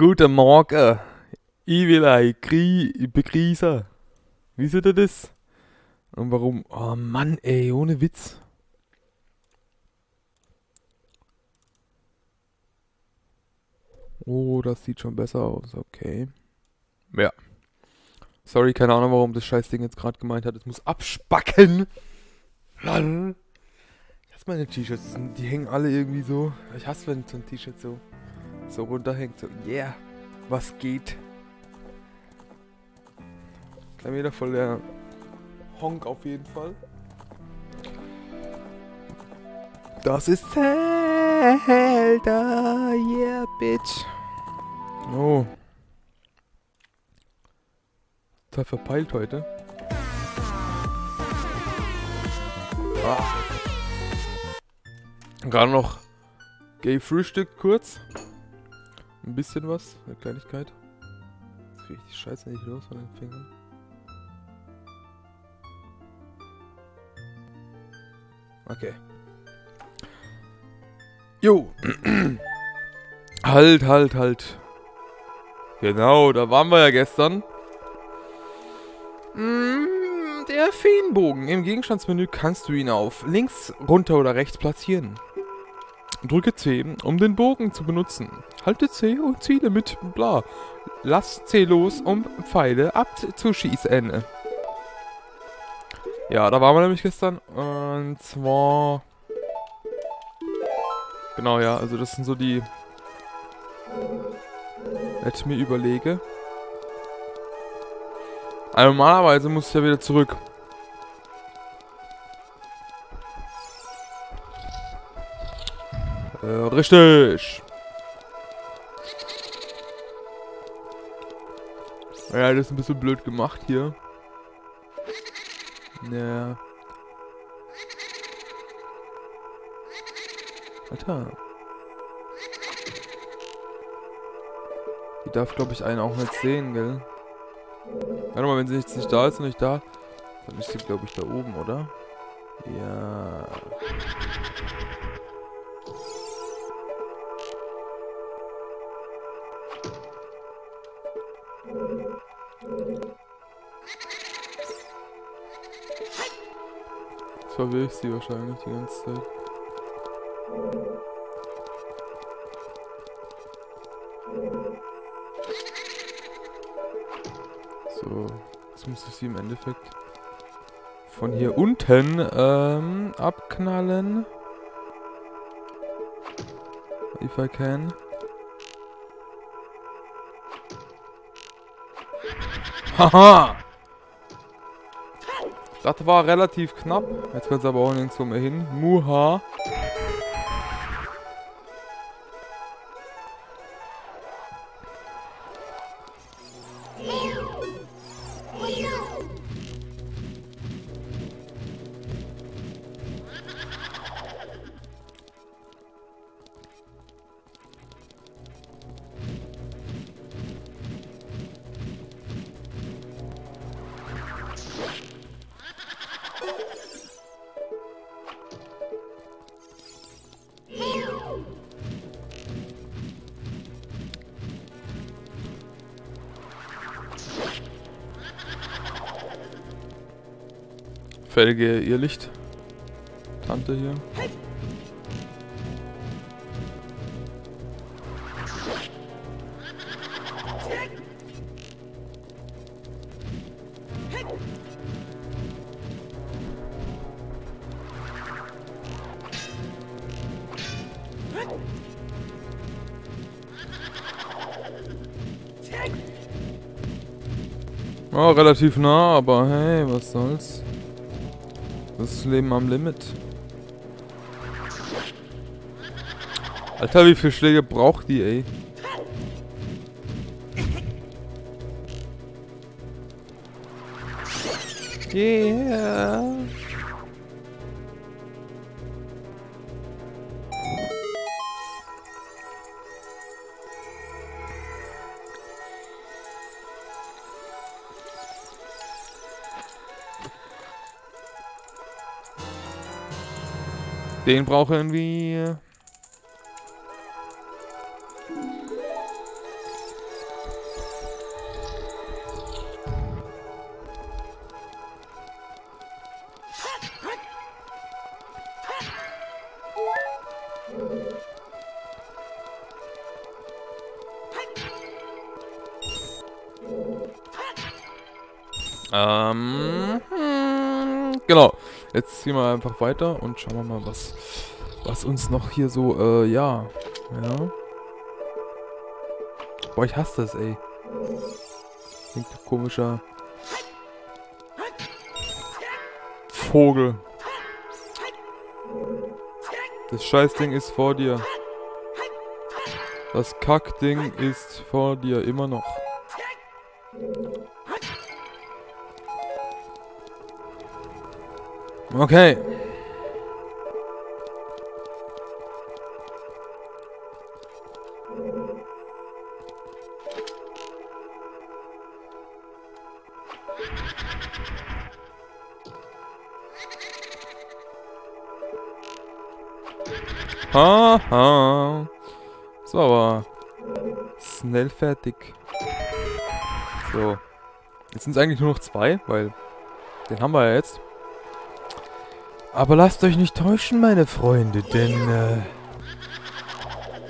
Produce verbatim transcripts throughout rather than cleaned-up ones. Guten Morgen, ich will ein Begreiser. Wisst ihr das? Und warum? Oh Mann, ey, ohne Witz. Oh, das sieht schon besser aus, okay. Ja. Sorry, keine Ahnung, warum das Scheißding jetzt gerade gemeint hat. Es muss abspacken. Mann. Ich hasse meine T-Shirts, die hängen alle irgendwie so. Ich hasse, wenn so ein T-Shirt so... so runterhängt, so, yeah, was geht? Kleiner Meter voll der Honk auf jeden Fall. Das ist Zelda, yeah, bitch. Oh. Total verpeilt heute. Ah. Gerade noch gefrühstückt kurz. Ein bisschen was, eine Kleinigkeit. Jetzt kriege ich die Scheiße nicht los von den Fingern. Okay. Jo. Halt, halt, halt. Genau, da waren wir ja gestern. Mm, der Feenbogen. Im Gegenstandsmenü kannst du ihn auf links, runter oder rechts platzieren. Drücke C, um den Bogen zu benutzen. Halte C und ziele mit bla. Lass C los, um Pfeile abzuschießen. Ja, da waren wir nämlich gestern. Und zwar... Genau, ja, also das sind so die... Wenn ich mir überlege... Also normalerweise muss ich ja wieder zurück. Richtig! Ja, das ist ein bisschen blöd gemacht hier. Ja. Alter. Die darf, glaube ich, einen auch nicht sehen, gell? Warte mal, wenn sie jetzt nicht da ist und nicht da, dann ist sie, glaube ich, da oben, oder? Ja. Verwirre ich sie wahrscheinlich die ganze Zeit. So, jetzt muss ich sie im Endeffekt von hier unten ähm, abknallen. If I can. Haha! Das war relativ knapp. Jetzt kannst du aber auch nirgendwo mehr hin. Muha. Felge Irrlicht Tante hier. Oh, relativ nah, aber hey, was soll's? Das ist Leben am Limit. Alter, wie viele Schläge braucht die, ey? Yeah. Den brauche irgendwie... Ähm, hm, genau. Jetzt ziehen wir einfach weiter und schauen wir mal, was, was uns noch hier so, äh, ja, ja. Boah, ich hasse das, ey. Klingt komischer Vogel. Das Scheißding ist vor dir. Das Kackding ist vor dir immer noch. Okay. Haha. So, aber schnell fertig. So. Jetzt sind es eigentlich nur noch zwei, weil den haben wir ja jetzt. Aber lasst euch nicht täuschen, meine Freunde, denn äh,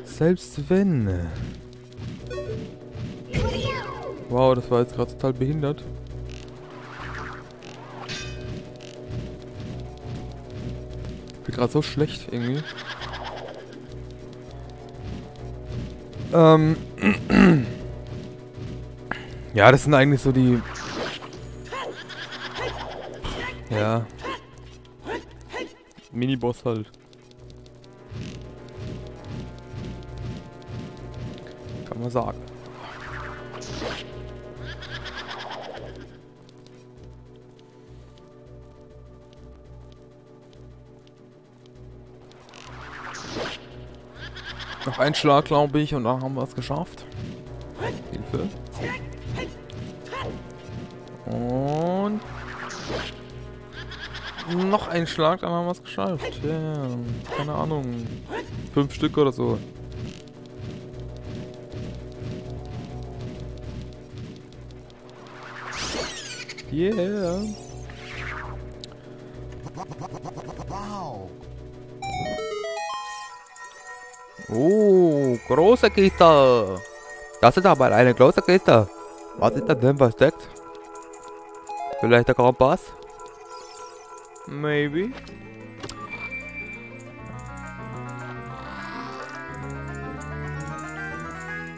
selbst wenn... Äh, wow, das war jetzt gerade total behindert. Ich bin gerade so schlecht irgendwie. Ähm. Ja, das sind eigentlich so die... Ja... Mini-Boss halt. Kann man sagen. Noch ein Schlag, glaube ich, und dann haben wir es geschafft. Hilfe. Und... Noch ein Schlag, dann haben wir es geschafft. Yeah. Keine Ahnung. Fünf Stück oder so. Yeah. Oh, große Kiste. Das ist aber eine große Kiste. Was ist da denn versteckt? Vielleicht der Kompass? Maybe.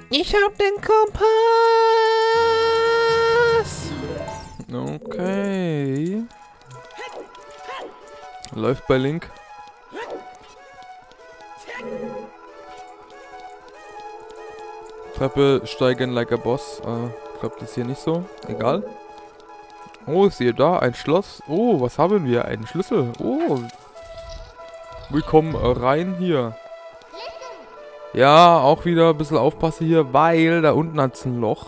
Ich hab den Kompass. Okay. Läuft bei Link. Treppe steigen like a boss. Äh, klappt das hier nicht so? Egal. Oh, siehe da, ein Schloss. Oh, was haben wir? Einen Schlüssel. Oh. Wir kommen rein hier. Ja, auch wieder ein bisschen aufpassen hier, weil da unten hat es ein Loch.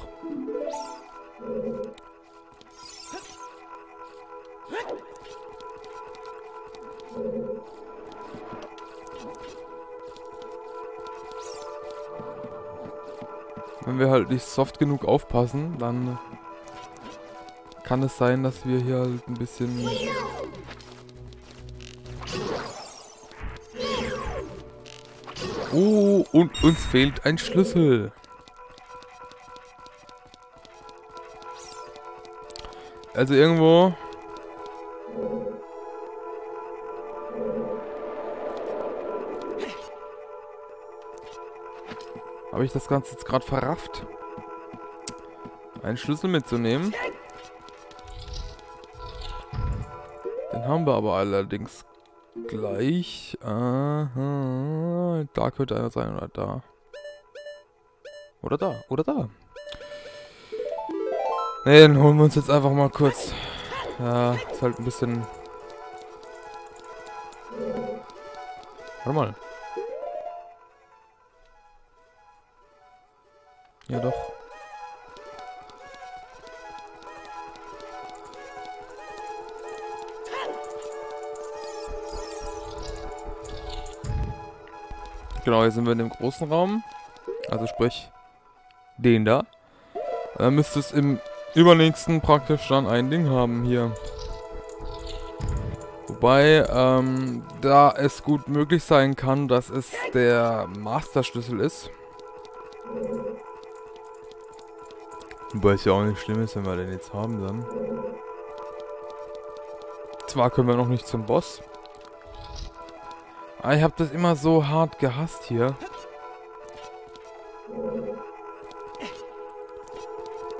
Wenn wir halt nicht soft genug aufpassen, dann... Kann es sein, dass wir hier halt ein bisschen... Oh, und uns fehlt ein Schlüssel. Also irgendwo... Habe ich das Ganze jetzt gerade verrafft? Einen Schlüssel mitzunehmen? Haben wir aber allerdings gleich. Aha. Da könnte einer sein oder da. Oder da, oder da. Ne, dann holen wir uns jetzt einfach mal kurz. Ja, ist halt ein bisschen... Warte mal. Ja doch. Genau, hier sind wir in dem großen Raum. Also sprich, den da. Da müsste es im übernächsten praktisch dann ein Ding haben hier. Wobei, ähm, da es gut möglich sein kann, dass es der Masterschlüssel ist. Wobei es ja auch nicht schlimm ist, wenn wir den jetzt haben dann. Zwar können wir noch nicht zum Boss. Aber ich habe das immer so hart gehasst hier.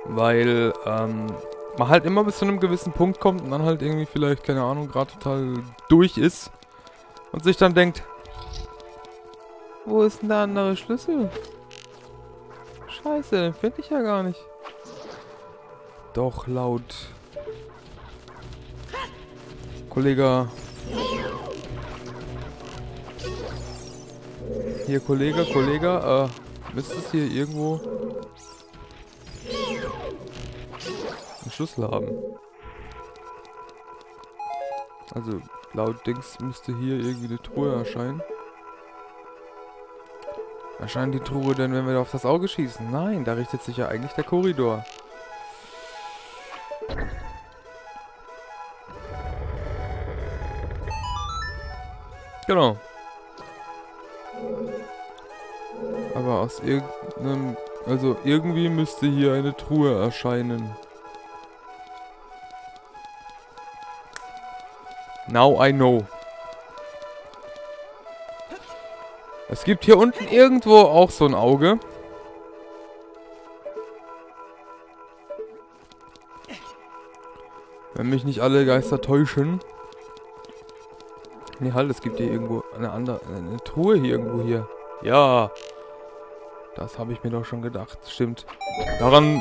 Weil, ähm, man halt immer bis zu einem gewissen Punkt kommt und dann halt irgendwie vielleicht, keine Ahnung, gerade total durch ist. Und sich dann denkt, wo ist denn der andere Schlüssel? Scheiße, den finde ich ja gar nicht. Doch, laut Kollege. Hier, Kollege, Kollege, äh, müsste es hier irgendwo einen Schlüssel haben. Also, laut Dings müsste hier irgendwie eine Truhe erscheinen. Erscheint die Truhe denn, wenn wir auf das Auge schießen? Nein, da richtet sich ja eigentlich der Korridor. Genau. Aber aus irgendeinem... Also irgendwie müsste hier eine Truhe erscheinen. Now I know. Es gibt hier unten irgendwo auch so ein Auge. Wenn mich nicht alle Geister täuschen. Ne, halt, es gibt hier irgendwo eine andere... Eine Truhe hier irgendwo hier. Ja. Das habe ich mir doch schon gedacht. Stimmt. Daran...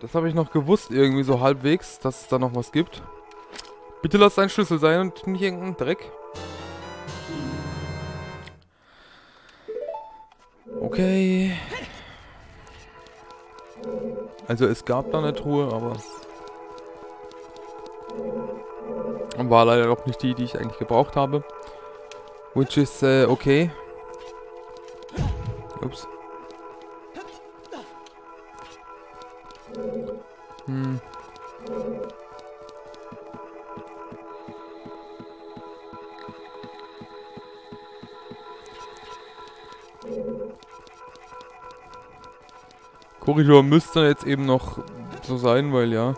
Das habe ich noch gewusst irgendwie so halbwegs, dass es da noch was gibt. Bitte lass dein Schlüssel sein und nicht irgendeinen Dreck. Okay. Also es gab da eine Truhe, aber... War leider auch nicht die, die ich eigentlich gebraucht habe. Which is äh, okay. Ups. Hm. Korridor müsste jetzt eben noch so sein, weil ja.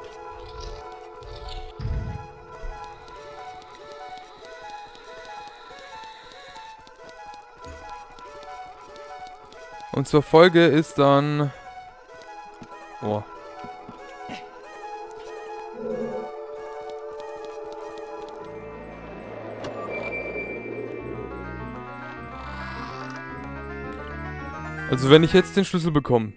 Und zur Folge ist dann... Oh. Also wenn ich jetzt den Schlüssel bekomme...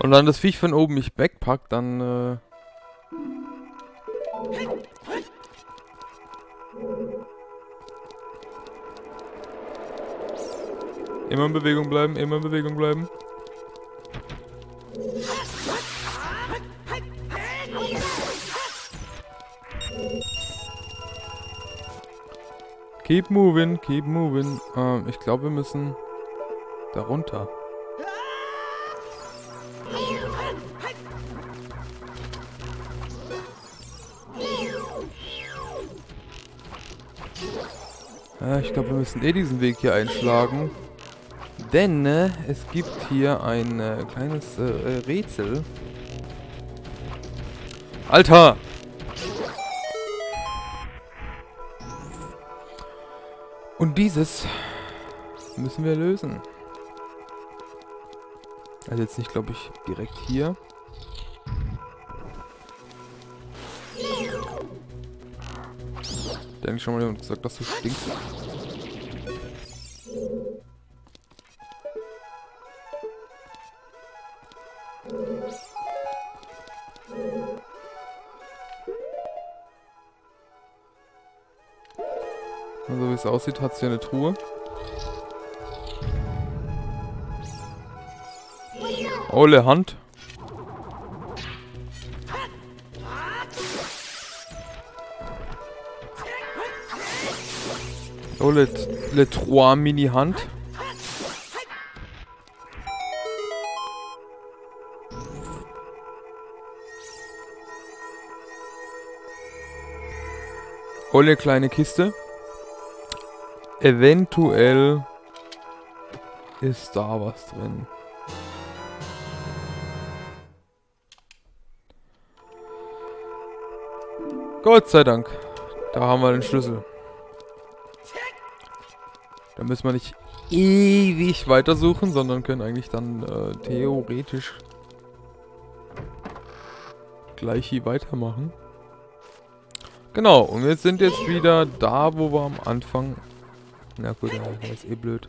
Und dann das Viech von oben mich backpackt, dann... Äh immer in Bewegung bleiben, immer in Bewegung bleiben. Keep moving, keep moving. Ähm, ich glaube, wir müssen da runter. Äh, ich glaube, wir müssen eh diesen Weg hier einschlagen. Denn äh, es gibt hier ein äh, kleines äh, äh, Rätsel. Alter! Und dieses müssen wir lösen. Also jetzt nicht, glaube ich, direkt hier. Der hat schon mal gesagt, dass du stinkst. So wie es aussieht, hat es hier eine Truhe. Ole Hand. Ole le trois Mini Hand. Ole kleine Kiste. Eventuell ist da was drin? Gott sei Dank. Da haben wir den Schlüssel. Da müssen wir nicht ewig weitersuchen, sondern können eigentlich dann äh, theoretisch gleich hier weitermachen. Genau, und wir sind jetzt wieder da, wo wir am Anfang... Na gut, das ist eh blöd.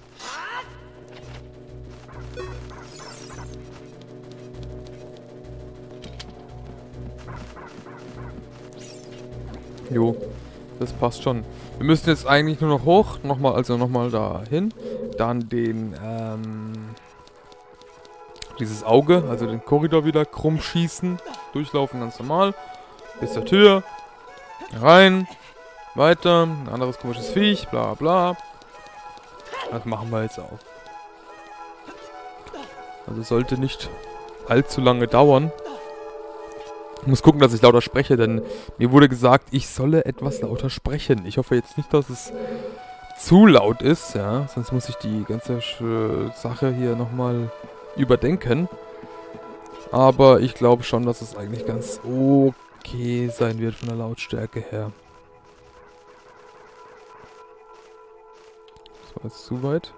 Jo, das passt schon. Wir müssen jetzt eigentlich nur noch hoch, nochmal, also nochmal dahin, dann den, ähm, dieses Auge, also den Korridor wieder krumm schießen, durchlaufen ganz normal, bis zur Tür, rein, weiter, ein anderes komisches Viech, bla bla. Das machen wir jetzt auch. Also sollte nicht allzu lange dauern. Ich muss gucken, dass ich lauter spreche, denn mir wurde gesagt, ich solle etwas lauter sprechen. Ich hoffe jetzt nicht, dass es zu laut ist, ja. Sonst muss ich die ganze Sache hier nochmal überdenken. Aber ich glaube schon, dass es eigentlich ganz okay sein wird von der Lautstärke her. Das war jetzt zu weit.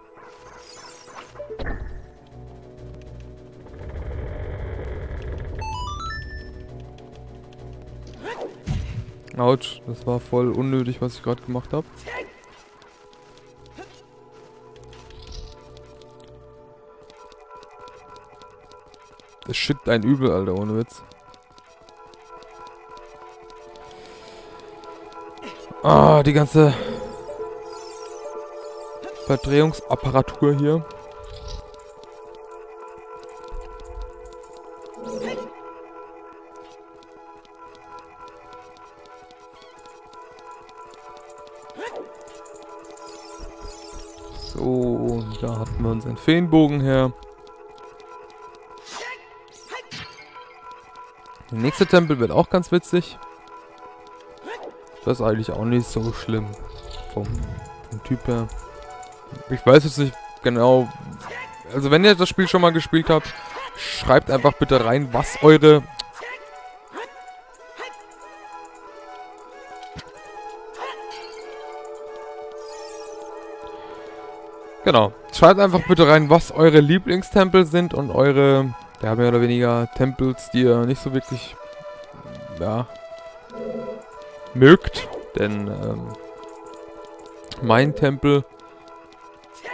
Autsch, das war voll unnötig, was ich gerade gemacht habe. Das shit ein Übel, Alter, ohne Witz. Ah, die ganze Verdrehungsapparatur hier. So, da hatten wir unseren Feenbogen her. Der nächste Tempel wird auch ganz witzig. Das ist eigentlich auch nicht so schlimm. Vom, vom Typ her. Ich weiß jetzt nicht genau. Also wenn ihr das Spiel schon mal gespielt habt, schreibt einfach bitte rein, was eure... Genau. Schreibt einfach bitte rein, was eure Lieblingstempel sind und eure, ja, mehr oder weniger Tempels, die ihr nicht so wirklich, ja, mögt. Denn, ähm, mein Tempel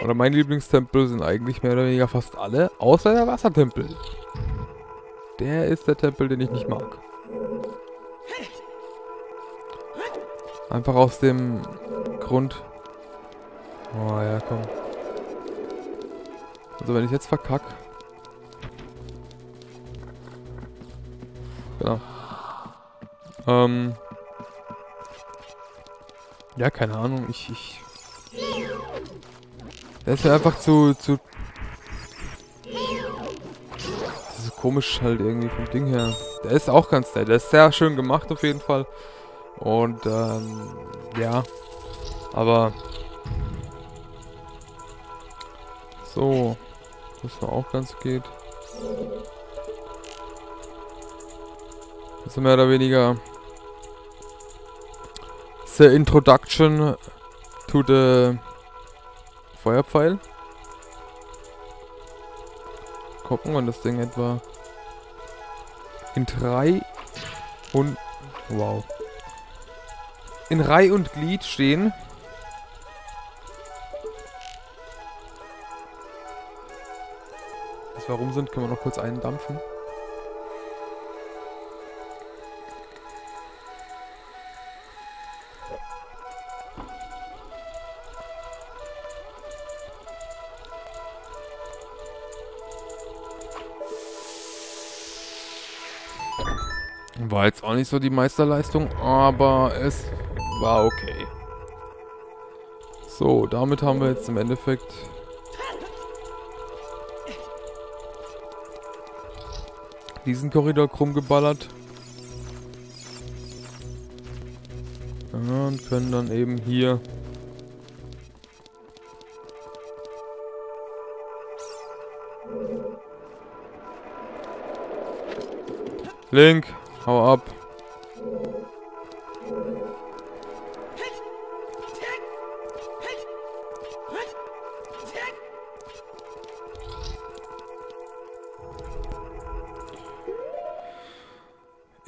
oder mein Lieblingstempel sind eigentlich mehr oder weniger fast alle, außer der Wassertempel. Der ist der Tempel, den ich nicht mag. Einfach aus dem Grund... Oh ja, komm. Also wenn ich jetzt verkack. Genau. Ähm. Ja, keine Ahnung. Ich, ich. Der ist mir einfach zu, zu. Das ist so komisch halt irgendwie vom Ding her. Der ist auch ganz nett. Der ist sehr schön gemacht auf jeden Fall. Und ähm. ja. Aber. So. Das war auch ganz geht. Das ist mehr oder weniger the introduction to the Feuerpfeil. Gucken, wann das Ding etwa in drei und wow. In Reih und Glied stehen. Warum sind, können wir noch kurz eindampfen. War jetzt auch nicht so die Meisterleistung, aber es war okay. So, damit haben wir jetzt im Endeffekt... diesen Korridor krumm geballert. Ja, und können dann eben hier Link, hau ab.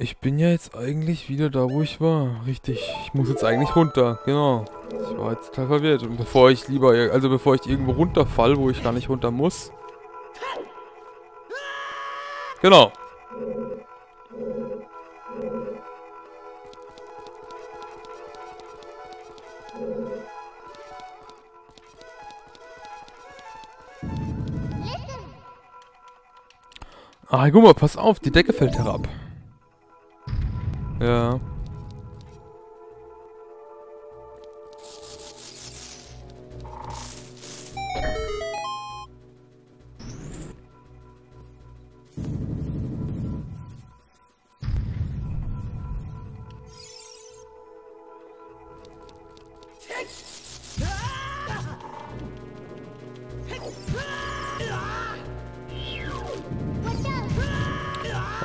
Ich bin ja jetzt eigentlich wieder da, wo ich war. Richtig. Ich muss jetzt eigentlich runter. Genau. Ich war jetzt total verwirrt. Und bevor ich lieber, also bevor ich irgendwo runterfall, wo ich gar nicht runter muss. Genau. Ah, guck mal, pass auf, die Decke fällt herab. Ja.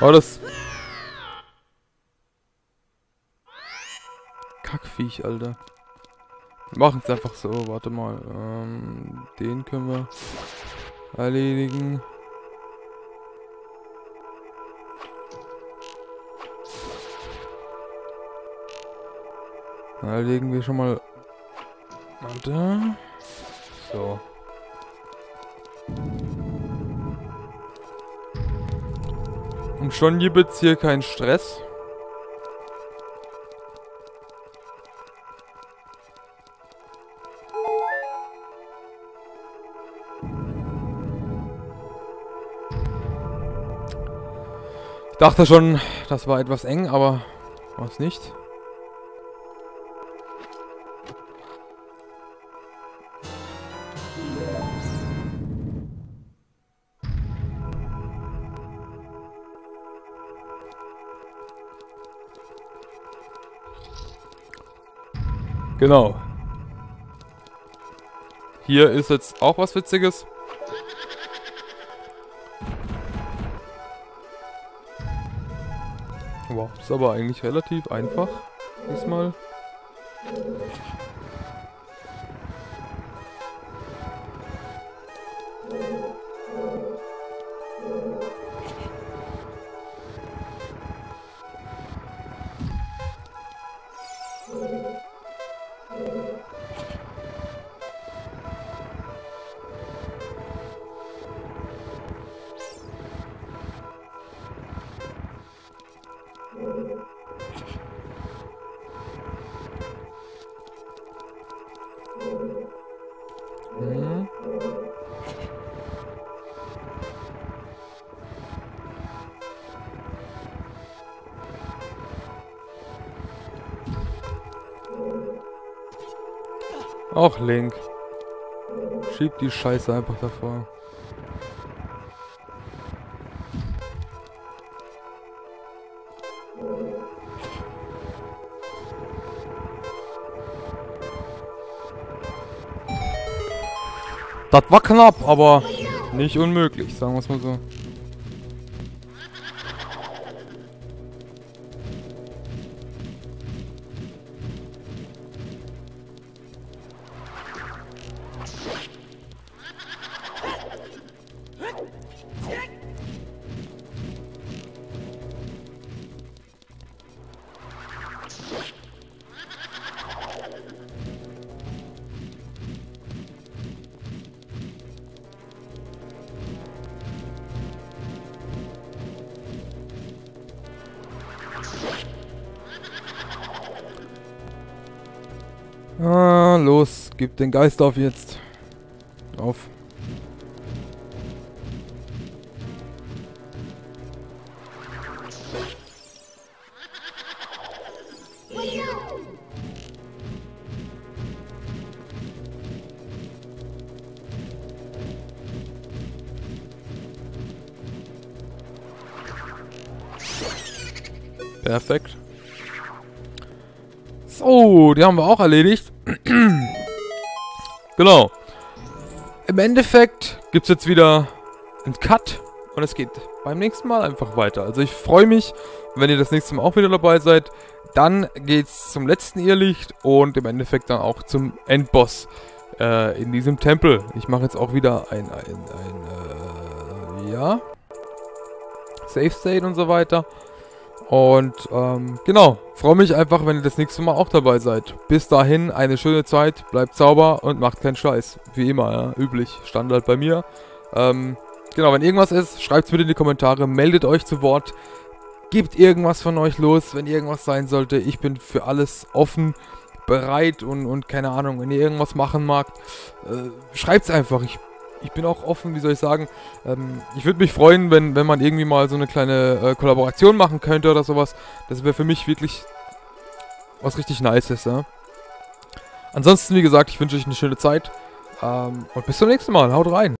Oh, das Kackviech, Alter. Wir machen es einfach so. Warte mal. Ähm, den können wir erledigen. Dann erledigen wir schon mal. Warte. So. Und schon gibt's hier keinen Stress. Ich dachte schon, das war etwas eng, aber war es nicht. Genau. Hier ist jetzt auch was Witziges. Wow, ist aber eigentlich relativ einfach diesmal. Auch Link. Schieb die Scheiße einfach davor. Das war knapp, aber nicht unmöglich, sagen wir es mal so. Ah, los, gib den Geist auf jetzt. Auf. Perfekt. So, die haben wir auch erledigt. Genau. Im Endeffekt gibt es jetzt wieder einen Cut und es geht. beim nächsten Mal einfach weiter. Also ich freue mich, wenn ihr das nächste Mal auch wieder dabei seid. Dann geht's zum letzten Irrlicht und im Endeffekt dann auch zum Endboss äh, in diesem Tempel. Ich mache jetzt auch wieder ein, ein, ein äh, ja, Safe State und so weiter. Und ähm, genau, freue mich einfach, wenn ihr das nächste Mal auch dabei seid. Bis dahin, eine schöne Zeit, bleibt sauber und macht keinen Scheiß. Wie immer, ja, üblich, Standard bei mir. Ähm, genau, wenn irgendwas ist, schreibt es bitte in die Kommentare, meldet euch zu Wort, gebt irgendwas von euch los, wenn irgendwas sein sollte. Ich bin für alles offen, bereit und, und keine Ahnung, wenn ihr irgendwas machen mag, äh, schreibt es einfach. Ich Ich bin auch offen, wie soll ich sagen, ähm, ich würde mich freuen, wenn, wenn man irgendwie mal so eine kleine äh, Kollaboration machen könnte oder sowas. Das wäre für mich wirklich was richtig Nices, ja. Ansonsten, wie gesagt, ich wünsche euch eine schöne Zeit ähm, und bis zum nächsten Mal. Haut rein!